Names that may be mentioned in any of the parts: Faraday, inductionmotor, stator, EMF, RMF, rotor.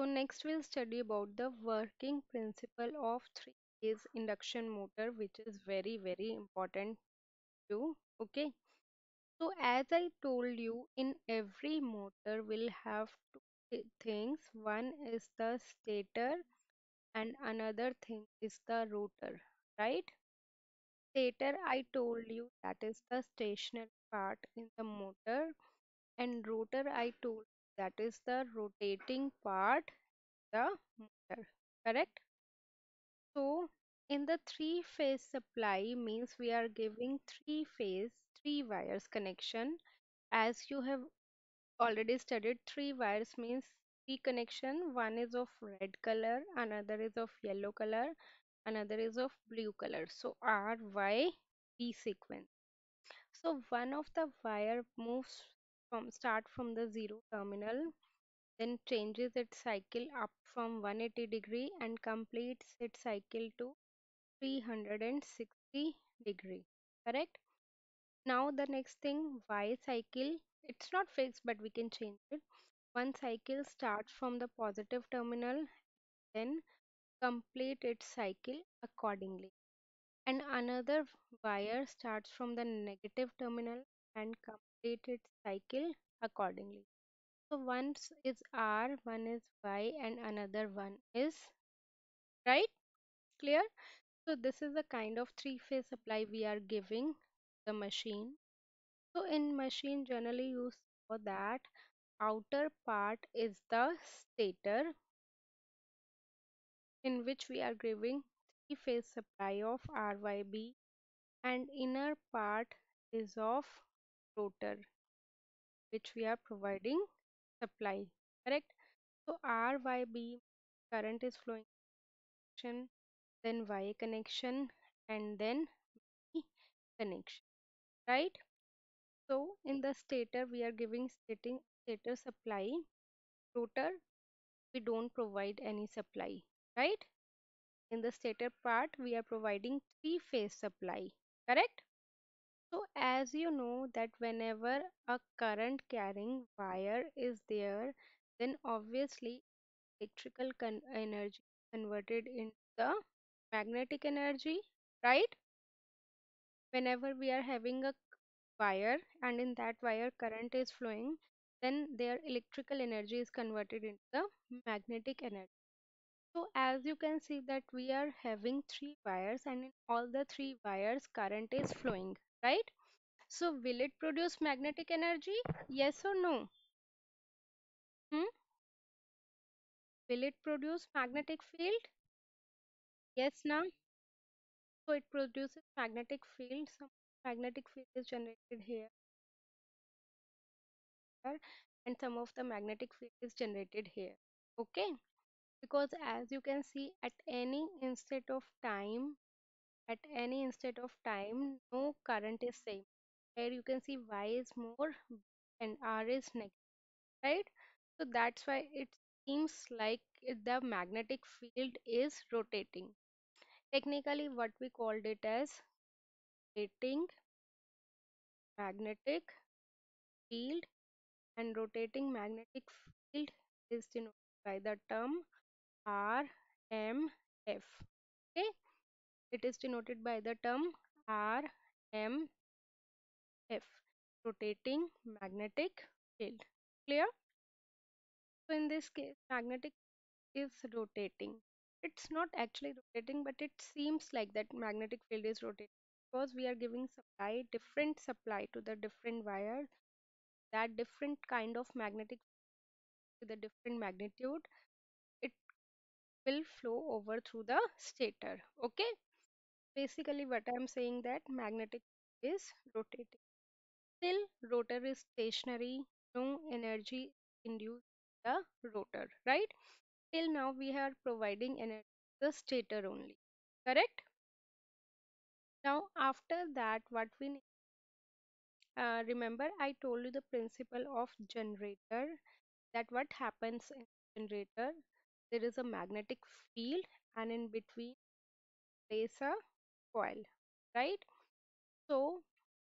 So next we'll study about the working principle of three-phase induction motor, which is very, very important too. Okay, so as I told you, in every motor we'll have two things. One is the stator and another thing is the rotor, right? Stator, I told you, that is the stationary part in the motor, and rotor, I told you, that is the rotating part the motor, correct? So in the three-phase supply means we are giving three wires connection. As you have already studied, three wires means three connection. One is of red color, another is of yellow color, another is of blue color. So R, Y, B sequence. So one of the wire moves from the zero terminal, then changes its cycle up from 180 degree and completes its cycle to 360 degree, correct? Now the next thing, Y cycle, it's not fixed but we can change it. One cycle starts from the positive terminal, then complete its cycle accordingly, and another wire starts from the negative terminal and complete its cycle accordingly. So one is R, one is Y, and another one is, right? Clear? So this is the kind of three-phase supply we are giving the machine. So in machine generally you saw that outer part is the stator, in which we are giving three-phase supply of RYB, and inner part is of rotor, which we are providing supply, correct? So RYB current is flowing, then Y connection, and then B connection, right? So in the stator we are giving stator supply, rotor we don't provide any supply, right? In the stator part we are providing three-phase supply, correct? So as you know that whenever a current carrying wire is there, then obviously electrical energy converted into the magnetic energy, right? Whenever we are having a wire and in that wire current is flowing, then their electrical energy is converted into the magnetic energy. So as you can see that we are having three wires, and in all the three wires current is flowing, right? So will it produce magnetic energy? Yes or no? Will it produce magnetic field? Yes, now. So it produces magnetic field. Some magnetic field is generated here, and some of the magnetic field is generated here. Okay, because as you can see, at any instant of time, no current is same. Here you can see Y is more and R is negative, right? So that's why it seems like the magnetic field is rotating. Technically what we called it as rotating magnetic field, and rotating magnetic field is denoted by the term RMF. Okay, it is denoted by the term RMF, rotating magnetic field. Clear? So in this case magnetic is rotating. It's not actually rotating, but it seems like that magnetic field is rotating because we are giving supply, different supply to the different wires, that different kind of magnetic field with a different magnitude, it will flow over through the stator. Okay, basically what I am saying, that magnetic field is rotating. Still rotor is stationary, no energy induced in the rotor, right? Till now we are providing energy to the stator only, correct? Now after that what we need, remember I told you the principle of generator, that what happens in generator, there is a magnetic field and in between place a coil, right? So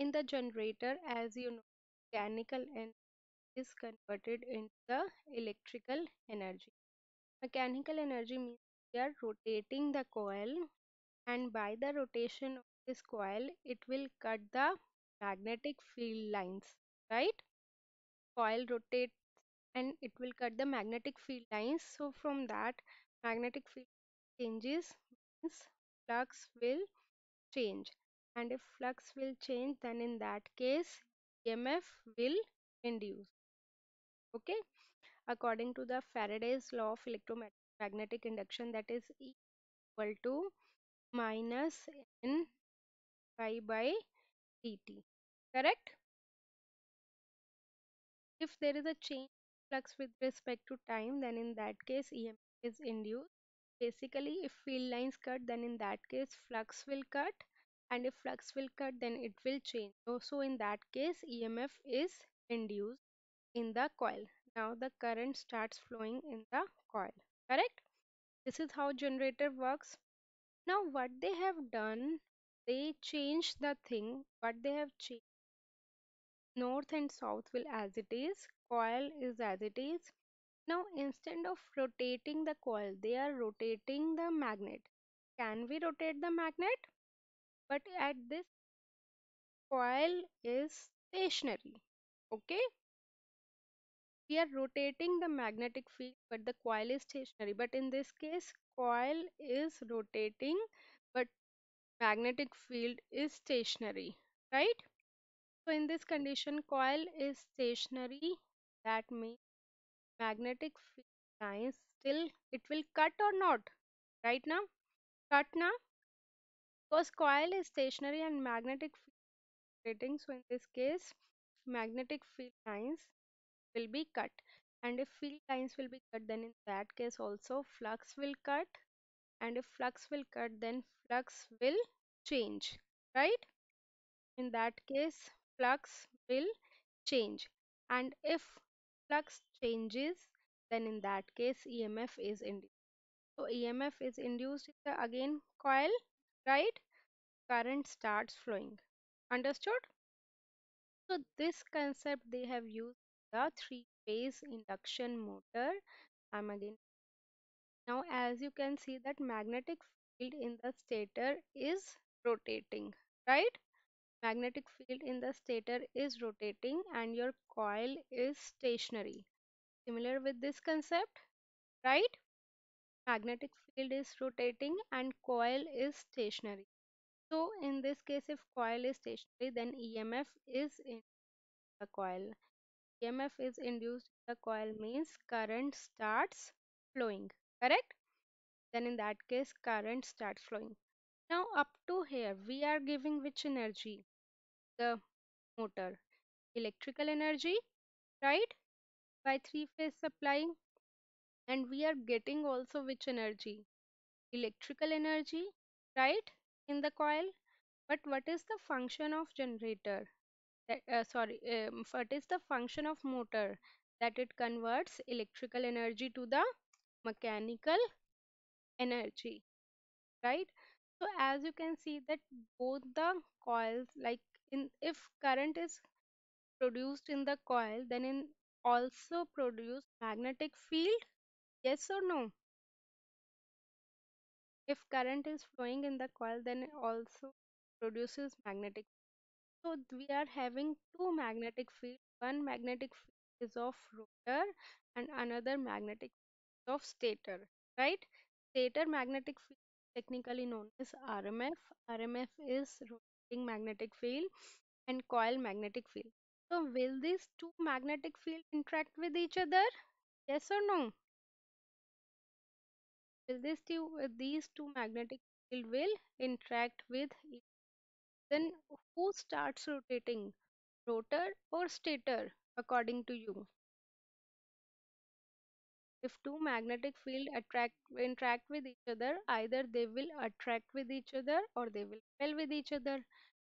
in the generator, as you know, mechanical energy is converted into the electrical energy. Mechanical energy means we are rotating the coil, and by the rotation of this coil it will cut the magnetic field lines, right? Coil rotates and it will cut the magnetic field lines. So from that, magnetic field changes means flux will change, and if flux will change, then in that case EMF will induce. Okay, according to the Faraday's law of electromagnetic induction, that is E equal to minus N phi by dt, correct? If there is a change in flux with respect to time, then in that case EMF is induced. Basically, if field lines cut, then in that case flux will cut, and if flux will cut, then it will change. So in that case EMF is induced in the coil. Now the current starts flowing in the coil, correct? This is how generator works. Now what they have done, they changed the thing. What they have changed, north and south will as it is, coil is as it is. Now instead of rotating the coil, they are rotating the magnet. Can we rotate the magnet? But at this, coil is stationary. Okay, we are rotating the magnetic field, but the coil is stationary. But in this case, coil is rotating, but magnetic field is stationary, right? So in this condition, coil is stationary. That means magnetic field lines still, it will cut or not? Right now, cut now, because coil is stationary and magnetic field rotating. So in this case, magnetic field lines will be cut, and if field lines will be cut, then in that case also flux will cut, and if flux will cut, then flux will change, right? In that case flux will change, and if flux changes, then in that case EMF is induced. So EMF is induced in the again coil, right? Current starts flowing. Understood? So this concept they have used the three-phase induction motor. I'm again. Now as you can see that magnetic field in the stator is rotating, right? Magnetic field in the stator is rotating and your coil is stationary. Similar with this concept, right? Magnetic field is rotating and coil is stationary. So in this case, if coil is stationary, then EMF is in the coil. EMF is induced in the coil means current starts flowing, correct? Then in that case current starts flowing. Now up to here we are giving which energy? The motor electrical energy, right, by three-phase supply, and we are getting also which energy? Electrical energy, right, in the coil. But what is the function of generator? What is the function of motor? That it converts electrical energy to the mechanical energy, right? So as you can see that both the coils, like if current is produced in the coil, then in also produce magnetic field, yes or no? If current is flowing in the coil, then it also produces magnetic field. So we are having two magnetic fields. One magnetic field is of rotor and another magnetic field is of stator, right? Stator magnetic field is technically known as RMF. RMF is rotating magnetic field and coil magnetic field. So will these two magnetic fields interact with each other? Yes or no? Will these two magnetic fields will interact with each other? Then who starts rotating, rotor or stator, according to you? If two magnetic fields interact with each other, either they will attract with each other or they will repel with each other,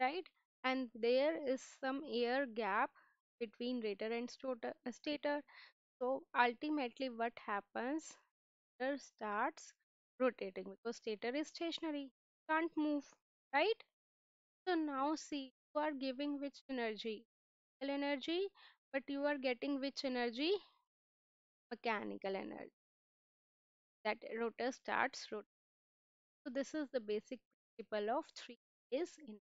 right? And there is some air gap between rotor and stator. So ultimately what happens? Rotor starts rotating because stator is stationary, can't move, right? So now see, you are giving which energy? Electrical energy, but you are getting which energy? Mechanical energy. that rotor starts rotating. So this is the basic principle of three phase induction.